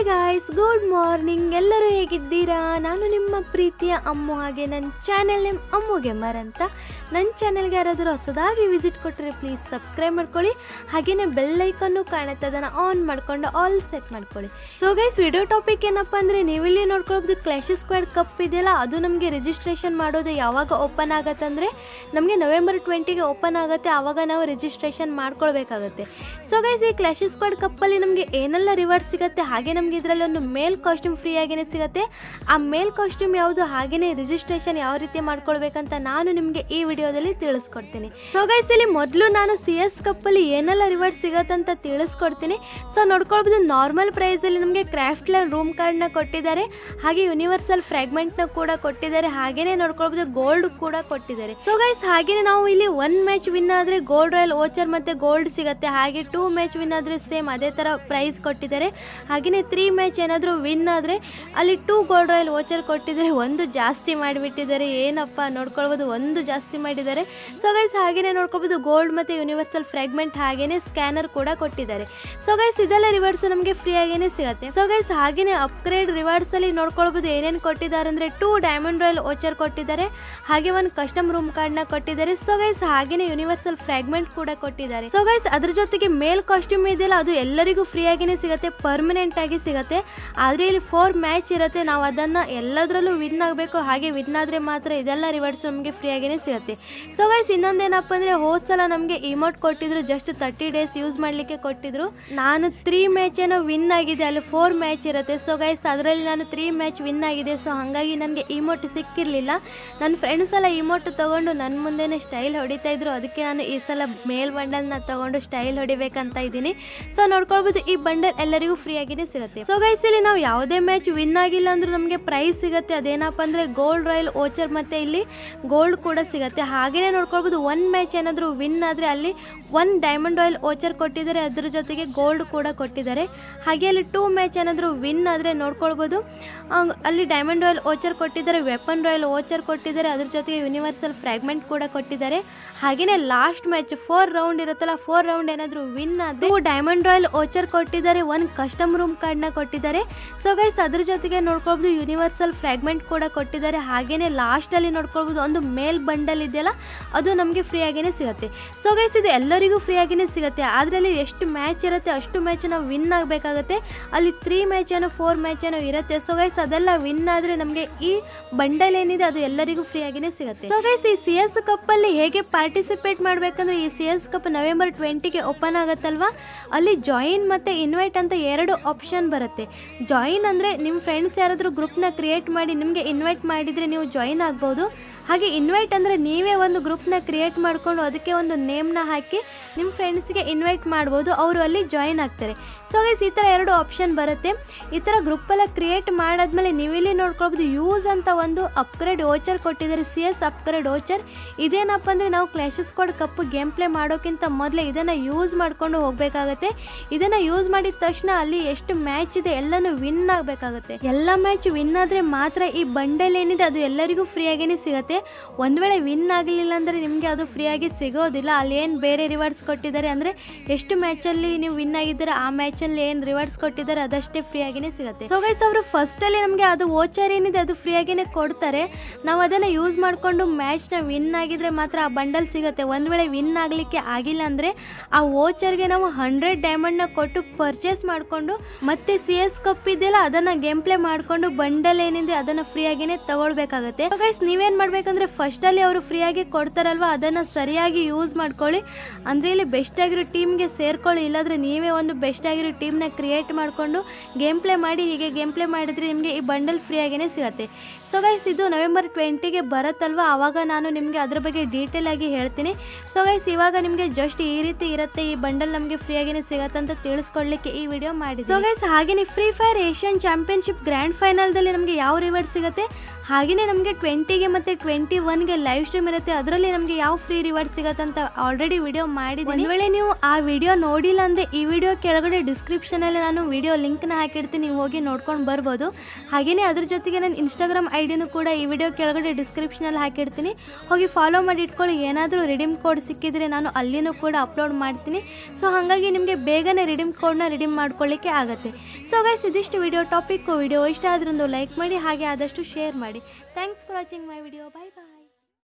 हाय guys good morning एल्लरू हेगिದ್ದೀರಾ ನಾನು ನಿಮ್ಮ ಪ್ರೀತಿಯ ಅಮ್ಮು ಹಾಗೆ ನನ್ನ ಚಾನೆಲ್ ನೇಮ್ ಅಮ್ಮು ಗೇಮರ್ ಅಂತ ನನ್ನ ಚಾನೆಲ್ ಗೆ ಯಾರಾದರೂ ಹೊಸದಾಗಿ ವಿಜಿಟ್ ಕೊಟ್ಟರೆ ಪ್ಲೀಸ್ ಸಬ್ಸ್ಕ್ರೈಬ್ ಮಾಡ್ಕೊಳ್ಳಿ ಹಾಗೇನೇ ಬೆಲ್ ಐಕಾನ್ ಅನ್ನು ಕಾಣುತ್ತದನ್ನ ಆನ್ ಮಾಡ್ಕೊಂಡು ಆಲ್ ಸೆಟ್ ಮಾಡ್ಕೊಳ್ಳಿ ಸೋ ಗೈಸ್ ವಿಡಿಯೋ ಟಾಪಿಕ್ ಏನಪ್ಪಾ ಅಂದ್ರೆ ನೀವು ಇಲ್ಲಿ ನೋಡ್ಕೊಳ್ಳಬಹುದು ಕ್ಲಾಶ್ ಸ್ಕ್ವಾಡ್ ಕಪ್ ಇದೆಯಲ್ಲ ಅದು ನಮಗೆ ರಿಜಿಸ್ಟ್ರೇಷನ್ ಮಾಡೋದು ಯಾವಾಗ ಓಪನ್ ಆಗುತ್ತೆ ಅಂದ್ರೆ ನಮಗೆ ನವೆಂಬರ್ 20 ಗೆ ಓಪನ್ ಆಗುತ್ತೆ ಆವಾಗ ನಾವು ರಿಜಿಸ್ಟ್ರೇಷನ್ ಮಾಡ್ಕೊಳ್ಳಬೇಕಾಗುತ್ತೆ सो गाइस ಈ ಕ್ಲಾಶ್ ಸ್ಕ್ವಾಡ್ ಕಪ್ ಅಲ್ಲಿ ನಮಗೆ ಏನೆಲ್ಲ ರಿವಾರ್ಡ್ ಸಿಗುತ್ತೆ ಹಾಗೆ ನಮಗೆ ಇದರಲ್ಲಿ ಒಂದು ಮೇಲ್ ಕಾಸ್ಟ್ಯೂಮ್ ಫ್ರೀ ಆಗಿನೇ ಸಿಗುತ್ತೆ ಆ ಮೇಲ್ ಕಾಸ್ಟ್ಯೂಮ್ ಯಾವುದು ಹಾಗೇನೇ ರಿಜಿಸ್ಟ್ರೇಷನ್ ಯಾವ ರೀತಿ ಮಾಡ್ಕೊಳ್ಳಬೇಕು ಅಂತ ನಾನು ನಿಮಗೆ ಈ ವಿಡಿಯೋದಲ್ಲಿ ತಿಳಿಸ್ಕೊಡ್ತೀನಿ ಸೋ ಗೈಸ್ ಇಲ್ಲಿ ಮೊದಲು ನಾನು ಸಿಎಸ್ ಕಪ್ ಅಲ್ಲಿ ಏನೆಲ್ಲ ರಿವಾರ್ಡ್ ಸಿಗುತ್ತೆ ಅಂತ ತಿಳಿಸ್ಕೊಡ್ತೀನಿ ಸೋ ನೋಡ್ಕೊಳ್ಳಬಹುದು ನಾರ್ಮಲ್ ಪ್ರೈಸ್ ಅಲ್ಲಿ ನಮಗೆ ಕ್ರಾಫ್ಟ್ ಲೈನ್ ರೂಮ್ ಕಾರ್ಡ್ ನ ಕೊಟ್ಟಿದ್ದಾರೆ ಹಾಗೆ ಯೂನಿವರ್ಸಲ್ ಫ್ರಾಗ್ಮೆಂಟ್ ನ ಕೂಡ ಕೊಟ್ಟಿದ್ದಾರೆ ಹಾಗೇನೇ ನೋಡ್ಕೊಳ್ಳಬಹುದು ಗೋಲ್ಡ್ ಕೂಡ ಕೊಟ್ಟಿದ್ದಾರೆ ಸೋ ಗೈಸ್ ಹಾಗೇನೇ ನಾವು ಇಲ್ಲಿ 1 ಮ್ಯಾಚ್ ವಿನ್ ಆದ್ರೆ ಗೋಲ್ಡ್ ರಾಯಲ್ ವಾಚರ್ ಮತ್ತೆ ಗೋಲ್ಡ್ ಸಿಗುತ್ತೆ ಹಾಗೆ 2 ಮ್ಯಾಚ್ ವಿನ್ ಆದ್ರೆ ಸೇಮ್ ಅದೇ ತರ ಪ್ರೈಸ್ ಕೊಟ್ಟಿದ್ದಾರೆ ಹಾಗೇನೇ 3 ಮ್ಯಾಚ್ ಏನಾದರೂ ವಿನ್ ಆದ್ರೆ ಅಲ್ಲಿ 2 ಗೋಲ್ಡ್ ರಾಯಲ್ ವಾಚರ್ ಕೊಟ್ಟಿದ್ದಾರೆ ಒಂದು ಜಾಸ್ತಿ ಮಾಡಿಬಿಟ್ಟಿದ್ದಾರೆ ಏನಪ್ಪ ನೋಡ್ಕೊಳ್ಳಬಹುದು ಒಂದು ಜಾಸ್ತಿ ಮಾಡಿದ್ದಾರೆ ಸೋ ಗೈಸ್ ಹಾಗೇನೇ ನೋಡ್ಕೊಳ್ಳಬಹುದು ಗೋಲ್ಡ್ ಮತ್ತೆ ಯೂನಿವರ್ಸಲ್ ಫ್ರಾಗ್ಮೆಂಟ್ ಹಾಗೇನೇ ಸ್ಕ್ಯಾನರ್ ಕೂಡ ಕೊಟ್ಟಿದ್ದಾರೆ ಸೋ ಗೈಸ್ ಇದೆಲ್ಲ ರಿವಾರ್ಡ್ಸ್ ನಮಗೆ ಫ್ರೀ ಆಗಿನೇ ಸಿಗುತ್ತೆ ಸೋ ಗೈಸ್ ಹಾಗೇನೇ ಅಪ್ಗ್ರೇಡ್ ರಿವಾರ್ಡ್ಸ್ ಅಲ್ಲಿ ನೋಡ್ಕೊಳ್ಳಬಹುದು ಏನೇನ್ ಕೊಟ್ಟಿದ್ದಾರೆ ಅಂದ್ರೆ 2 ಡೈಮಂಡ್ ರಾಯಲ್ ವಾಚರ್ ಕೊಟ್ಟಿದ್ದಾರೆ ಹಾಗೆ ಒಂದು ಕಸ್ಟಮ್ ರೂಮ್ ಕಾರ್ಡ್ ನ ಕೊಟ್ಟಿದ್ದಾರೆ ಸೋ ಗೈಸ್ ಹಾಗೇನೇ ಯೂನಿವರ್ಸಲ್ ಫ್ರಾಗ್ಮೆಂಟ್ ಕೂಡ ಕೊಟ್ಟಿದ್ದಾರೆ ಸೋ ಗೈಸ್ ಅದರ ಜೊತೆಗೆ मेल कॉस्ट्यूम ಅದು ಎಲ್ಲರಿಗೂ ಫ್ರೀ ಆಗಿನೇ ಸಿಗುತ್ತೆ ಪರ್ಮನೆಂಟ್ ಆಗಿ ಸಿಗುತ್ತೆ ಆದರೆ ಇಲ್ಲಿ 4 ಮ್ಯಾಚ್ ಇರುತ್ತೆ ನಾವು ಅದನ್ನ ಎಲ್ಲದರಲ್ಲೂ ವಿನ್ ಆಗಬೇಕು ಹಾಗೆ ವಿನ್ ಆದ್ರೆ ಮಾತ್ರ ಇದೆಲ್ಲ ರಿವಾರ್ಡ್ಸ್ ನಮಗೆ ಫ್ರೀ ಆಗಿನೇ ಸಿಗುತ್ತೆ ಸೋ ಗೈಸ್ ಇನ್ನೊಂದು ಏನಪ್ಪ ಅಂದ್ರೆ ಹೋದ ಸಲ ನಮಗೆ ಇಮೋಟ್ ಕೊಟ್ಟಿದ್ರು ಜಸ್ಟ್ 30 ಡೇಸ್ ಯೂಸ್ ಮಾಡ್ಲಿಕ್ಕೆ ಕೊಟ್ಟಿದ್ರು ನಾನು 3 ಮ್ಯಾಚ್ ಏನೋ ವಿನ್ ಆಗಿದೆ ಅಲ್ಲಿ 4 ಮ್ಯಾಚ್ ಇರುತ್ತೆ ಸೋ ಗೈಸ್ ಅದರಲ್ಲಿ ನಾನು 3 ಮ್ಯಾಚ್ ವಿನ್ ಆಗಿದೆ ಸೋ ಹಾಗಾಗಿ ನನಗೆ ಇಮೋಟ್ ಸಿಕ್ಕಿರಲಿಲ್ಲ ನನ್ನ ಫ್ರೆಂಡ್ಸ್ ಎಲ್ಲ ಇಮೋಟ್ ತಗೊಂಡು ನನ್ನ ಮುಂದೆನೇ ಸ್ಟೈಲ್ ಹೊಡಿತಾ ಇದ್ರು ಅದಕ್ಕೆ ನಾನು ಈ ಸಲ ಮೇಲ್ ಬಂಡಲ್ ನ ತಗೊಂಡು ಸ್ಟೈಲ್ ಹೊಡಿಬೇಕು ಅಂತ ಇದೀನಿ ಸೋ ನೋಡ್ಕೊಳ್ಳಬಹುದು ಈ ಬಂಡಲ್ ಎಲ್ಲರಿಗೂ ಫ್ರೀ ಆಗಿನೇ ಸಿಗುತ್ತೆ ಸೋ ಗೈಸ್ ಇಲ್ಲಿ ನಾವು ಯಾವುದೇ ಮ್ಯಾಚ್ ವಿನ್ ಆಗಿಲ್ಲ ಅಂದ್ರೂ ನಮಗೆ ಪ್ರೈಸ್ ಸಿಗುತ್ತೆ ಅದೇನಪ್ಪ ಅಂದ್ರೆ ಗೋಲ್ಡ್ ರಾಯಲ್ ವಾಚರ್ ಮತ್ತೆ ಇಲ್ಲಿ ಗೋಲ್ಡ್ ಕೂಡ ಸಿಗುತ್ತೆ ಹಾಗೇನೇ ನೋಡ್ಕೊಳ್ಳಬಹುದು 1 ಮ್ಯಾಚ್ ಏನಾದರೂ ವಿನ್ ಆದ್ರೆ ಅಲ್ಲಿ 1 ಡೈಮಂಡ್ ರಾಯಲ್ ವಾಚರ್ ಕೊಟ್ಟಿದ್ದಾರೆ ಅದರ ಜೊತೆಗೆ ಗೋಲ್ಡ್ ಕೂಡ ಕೊಟ್ಟಿದ್ದಾರೆ ಹಾಗೆ ಅಲ್ಲಿ 2 ಮ್ಯಾಚ್ ಏನಾದರೂ ವಿನ್ ಆದ್ರೆ ನೋಡ್ಕೊಳ್ಳಬಹುದು ಅಲ್ಲಿ ಡೈಮಂಡ್ ರಾಯಲ್ ವಾಚರ್ ಕೊಟ್ಟಿದ್ದಾರೆ ವೆಪನ್ ರಾಯಲ್ ವಾಚರ್ ಕೊಟ್ಟಿದ್ದಾರೆ ಅದರ ಜೊತೆಗೆ ಯೂನಿವರ್ಸಲ್ ಫ್ರಾಗ್ಮೆಂಟ್ ಕೂಡ ಕೊಟ್ಟಿದ್ದಾರೆ ಹಾಗೇನೇ ಲಾಸ್ಟ್ ಮ್ಯಾಚ್ 4 ರೌಂಡ್ ಇರುತ್ತಲ್ಲ 4 ರೌಂಡ್ ಏನಾದರೂ ವಿನ್ ಆದ್ರೆ ಡೈಮಂಡ್ ರಾಯಲ್ ವಾಚರ್ ಕೊಟ್ಟಿದ್ದಾರೆ 1 ಕಸ್ಟಮ್ ರೂಮ್ ಕಾರ್ಡ್ ನ ಕೊಟ್ಟಿದ್ದಾರೆ ಸೋ ಗೈಸ್ ಅದರ ಜೊತೆಗೆ ನೋಡ್ಕೊಳ್ಳಬಹುದು ಯೂನಿವರ್ಸಲ್ ಫ್ರಾಗ್ಮೆಂಟ್ ಕೂಡ ಕೊಟ್ಟಿದ್ದಾರೆ ಹಾಗೇನೇ ಲಾಸ್ಟ್ ಅಲ್ಲಿ ನೋಡ್ಕೊಳ್ಳಬಹುದು ಒಂದು ಮೇಲ್ ಬಂಡಲ್ ಇದೆಯಲ್ಲ ಅದು ನಮಗೆ ಫ್ರೀ ಆಗಿನೇ ಸಿಗುತ್ತೆ ಸೋ ಗೈಸ್ ಇದು ಎಲ್ಲರಿಗೂ ಫ್ರೀ ಆಗಿನೇ ಸಿಗುತ್ತೆ ಅದರಲ್ಲಿ ಎಷ್ಟು ಮ್ಯಾಚ್ ಇರುತ್ತೆ ಅಷ್ಟು ಮ್ಯಾಚ್ ನಾವು ವಿನ್ ಆಗಬೇಕಾಗುತ್ತೆ ಅಲ್ಲಿ 3 ಮ್ಯಾಚ್ ಏನೋ 4 ಮ್ಯಾಚ್ ಏನೋ ಇರುತ್ತೆ ಸೋ ಗೈಸ್ ಅದೆಲ್ಲ ವಿನ್ ಆದ್ರೆ ನಮಗೆ ಈ ಬಂಡಲ್ ಏನಿದೆ ಅದು ಎಲ್ಲರಿಗೂ ಫ್ರೀ ಆಗಿನೇ ಸಿಗುತ್ತೆ ಸೋ ಗೈಸ್ ಈ ಸಿಎಸ್ ಕಪ್ ಅಲ್ಲಿ ಹೇಗೆ ಪಾರ್ಟಿಸಿಪೇಟ್ ಮಾಡಬೇಕಂದ್ರೆ ಈ ಸಿಎಸ್ ಕಪ್ ನವೆಂಬರ್ 20 ಗೆ ಓಪನ್ ಆಗುತ್ತಲ್ವಾ ಅಲ್ಲಿ ಜಾಯಿನ್ ಮತ್ತು ಇನ್ವೈಟ್ ಅಂತ 2 ಆಪ್ಷನ್ ಬರುತ್ತೆ ಜಾಯಿನ್ ಅಂದರೆ ನಿಮ್ಮ ಫ್ರೆಂಡ್ಸ್ ಯಾರಾದರೂ ಗ್ರೂಪ್ನ ಕ್ರಿಯೇಟ್ ಮಾಡಿ ನಿಮಗೆ ಇನ್ವೈಟ್ ಮಾಡಿದರೆ ನೀವು ಜಾಯಿನ್ ಆಗ್ಬೋದು ಹಾಗೆ ಇನ್ವೈಟ್ ಅಂದರೆ ನೀವೇ ಒಂದು ಗ್ರೂಪ್ನ ಕ್ರಿಯೇಟ್ ಮಾಡಿಕೊಂಡು ಅದಕ್ಕೆ ಒಂದು ನೇಮ್ನ ಹಾಕಿ ನಿಮ್ಮ ಫ್ರೆಂಡ್ಸ್ಗೆ ಇನ್ವೈಟ್ ಮಾಡ್ಬೋದು ಅವರು ಅಲ್ಲಿ ಜಾಯಿನ್ ಆಗ್ತಾರೆ ಸೊ ಗೈಸ್ ಈ ಥರ 2 ಆಪ್ಷನ್ ಬರುತ್ತೆ ಈ ಥರ ಗ್ರೂಪೆಲ್ಲ ಕ್ರಿಯೇಟ್ ಮಾಡಾದ್ಮೇಲೆ ನೀವಿಲ್ಲಿ ನೋಡ್ಕೊಳ್ಬೋದು ಯೂಸ್ ಅಂತ ಒಂದು ಅಪ್ಗ್ರೇಡ್ ವೋಚರ್ ಕೊಟ್ಟಿದ್ದಾರೆ ಸಿ ಎಸ್ ಅಪ್ಗ್ರೇಡ್ ವೋಚರ್ ಇದೇನಪ್ಪ ಅಂದರೆ ನಾವು clash squad cup game play ಮಾಡೋಕ್ಕಿಂತ ಮೊದಲೇ ಇದನ್ನು ಯೂಸ್ ಮಾಡ್ಕೊಂಡು ಹೋಗಬೇಕಾಗುತ್ತೆ ಇದನ್ನು ಯೂಸ್ ಮಾಡಿದ ತಕ್ಷಣ ಅಲ್ಲಿ ಎಷ್ಟು ಮ್ಯಾಚ್ ಇದೆ ಎಲ್ಲನೂ ವಿನ್ ಆಗಬೇಕಾಗುತ್ತೆ ಎಲ್ಲ ಮ್ಯಾಚ್ ವಿನ್ ಆದರೆ ಮಾತ್ರ ಈ ಬಂಡಲ್ ಏನಿದೆ ಅದು ಎಲ್ಲರಿಗೂ ಫ್ರೀ ಆಗಿನೇ ಸಿಗುತ್ತೆ ಒಂದು ವೇಳೆ ವಿನ್ ಆಗಲಿಲ್ಲ ಅಂದರೆ ನಿಮಗೆ ಅದು ಫ್ರೀಯಾಗಿ ಸಿಗೋದಿಲ್ಲ ಅಲ್ಲಿ ಏನು ಬೇರೆ ರಿವಾರ್ಡ್ಸ್ ಕೊಟ್ಟಿದ್ದಾರೆ ಅಂದರೆ ಎಷ್ಟು ಮ್ಯಾಚಲ್ಲಿ ನೀವು ವಿನ್ ಆಗಿದ್ದೀರಾ ಆ ಮ್ಯಾಚಲ್ಲಿ ಏನು ರಿವಾರ್ಡ್ಸ್ ಕೊಟ್ಟಿದ್ದಾರೆ ಅದಷ್ಟೇ ಫ್ರೀಯಾಗಿನೇ ಸಿಗುತ್ತೆ ಸೊ ಗೈಸ್ ಅವರು ಫಸ್ಟಲ್ಲಿ ನಮಗೆ ಅದು ವೋಚರ್ ಏನಿದೆ ಅದು ಫ್ರೀಯಾಗಿನೇ ಕೊಡ್ತಾರೆ ನಾವು ಅದನ್ನು ಯೂಸ್ ಮಾಡಿಕೊಂಡು ಮ್ಯಾಚ್ನ ವಿನ್ ಆಗಿದ್ರೆ ಮಾತ್ರ ಆ ಬಂಡಲ್ ಸಿಗುತ್ತೆ ಒಂದು ವೇಳೆ ವಿನ್ ಆಗಲಿಕ್ಕೆ ಆಗಿಲ್ಲ ಅಂದರೆ ಆ ವೋಚರ್ಗೆ ನಾವು 100 ಡೈಮಂಡ್ನ ಕೊಟ್ಟು ಪರ್ಚೇಸ್ ಮಾಡಿಕೊಂಡು ಮತ್ತೆ ಸಿ ಎಸ್ ಕಪ್ ಇದೆಯಲ್ಲ ಅದನ್ನು ಗೇಮ್ ಪ್ಲೇ ಮಾಡಿಕೊಂಡು ಬಂಡಲ್ ಏನಿದೆ ಅದನ್ನು ಫ್ರೀಯಾಗಿನೇ ತಗೊಳ್ಬೇಕಾಗುತ್ತೆ ಸೊ ಗೈಸ್ ನೀವೇನು ಮಾಡಬೇಕಂದ್ರೆ ಫಸ್ಟಲ್ಲಿ ಅವರು ಫ್ರೀಯಾಗಿ ಕೊಡ್ತಾರಲ್ವ ಅದನ್ನು ಸರಿಯಾಗಿ ಯೂಸ್ ಮಾಡ್ಕೊಳ್ಳಿ ಅಂದರೆ ಇಲ್ಲಿ ಬೆಸ್ಟ್ ಆಗಿರೋ ಟೀಮ್ಗೆ ಸೇರ್ಕೊಳ್ಳಿ ಇಲ್ಲಾಂದರೆ ನೀವೇ ಒಂದು ಬೆಸ್ಟ್ ಆಗಿರೋ ಟೀಮ್ನ ಕ್ರಿಯೇಟ್ ಮಾಡಿಕೊಂಡು ಗೇಮ್ ಪ್ಲೇ ಮಾಡಿ ಹೀಗೆ ಗೇಮ್ ಪ್ಲೇ ಮಾಡಿದರೆ ನಿಮಗೆ ಈ ಬಂಡಲ್ ಫ್ರೀಯಾಗಿನೇ ಸಿಗುತ್ತೆ ಸೊ ಗೈಸ್ ಇದು ನವೆಂಬರ್ 20ಗೆ ಬರುತ್ತಲ್ವ ಆವಾಗ ನಾನು ನಿಮಗೆ ಅದರ ಬಗ್ಗೆ ಡೀಟೇಲ್ ಆಗಿ ಹೇಳ್ತೀನಿ ಸೊ ಗೈಸ್ ಇವಾಗ ನಿಮಗೆ ಜಸ್ಟ್ ಈ ರೀತಿ ಇರುತ್ತೆ ಈ ಬಂಡಲ್ ನಮಗೆ ಫ್ರೀಯಾಗಿನೇ ಸಿಗತ್ತೆ ಅಂತ ತಿಳಿಸ್ಕೊಡ್ಲಿಕ್ಕೆ ಈ ವಿಡಿಯೋ ಮಾಡಿದೆ ಸೊ ಗೈಸ್ ಹಾಗೇನೆ free fire Asian championship grand ಫೈನಲ್ದಲ್ಲಿ ನಮಗೆ ಯಾವ ರಿವಾರ್ಡ್ ಸಿಗುತ್ತೆ ಹಾಗೇನೇ ನಮಗೆ 20 ಗೆ ಮತ್ತೆ 21 ಗೆ ಲೈವ್ ಸ್ಟ್ರೀಮ್ ಇರುತ್ತೆ, ಅದರಲ್ಲಿ ನಮಗೆ ಯಾವ ಫ್ರೀ ರಿವಾರ್ಡ್ ಸಿಗುತ್ತೆ ಅಂತ ಆಲ್ರೆಡಿ ವಿಡಿಯೋ ಮಾಡಿದ್ದೀನಿ. ಒಂದು ವೇಳೆ ನೀವು ಆ ವಿಡಿಯೋ ನೋಡಿಲ್ಲ ಅಂದ್ರೆ ಈ ವಿಡಿಯೋ ಕೆಳಗಡೆ ಡಿಸ್ಕ್ರಿಪ್ಷನ್ ಅಲ್ಲಿ ನಾನು ವಿಡಿಯೋ ಲಿಂಕ್ ನ ಹಾಕಿರ್ತೀನಿ, ನೀವು ಹೋಗಿ ನೋಡ್ಕೊಂಡು ಬರಬಹುದು. ಹಾಗೇನೇ ಅದರ ಜೊತೆಗೆ ನಾನು Instagram ಐಡಿ ನು ಕೂಡ ಈ ವಿಡಿಯೋ ಕೆಳಗಡೆ ಡಿಸ್ಕ್ರಿಪ್ಷನ್ ಅಲ್ಲಿ ಹಾಕಿರ್ತೀನಿ, ಹೋಗಿ ಫಾಲೋ ಮಾಡಿ ಇಟ್ಕೊಳ್ಳಿ. ಏನಾದರೂ ರಿಡೀಮ್ ಕೋಡ್ ಸಿಕ್ಕಿದ್ರೆ ನಾನು ಅಲ್ಲಿನೂ ಕೂಡ ಅಪ್ಲೋಡ್ ಮಾಡ್ತೀನಿ. ಸೊ ಹಾಗಾಗಿ ನಿಮಗೆ ಬೇಗನೆ ರಿಡೀಮ್ ಕೋಡ್ ನ ರಿಡೀಮ್ ಮಾಡ್ಕೊಳ್ಳಕ್ಕೆ ಆಗುತ್ತೆ. ಸೊ ಗೈಸ್, ಇದಿಷ್ಟು ವಿಡಿಯೋ ಟಾಪಿಕ್. ವಿಡಿಯೋ ಇಷ್ಟ ಆದ್ರೂ ಲೈಕ್ ಮಾಡಿ, ಹಾಗೆ ಆದಷ್ಟು ಶೇರ್ ಮಾಡಿ. Thanks for watching my video. Bye bye.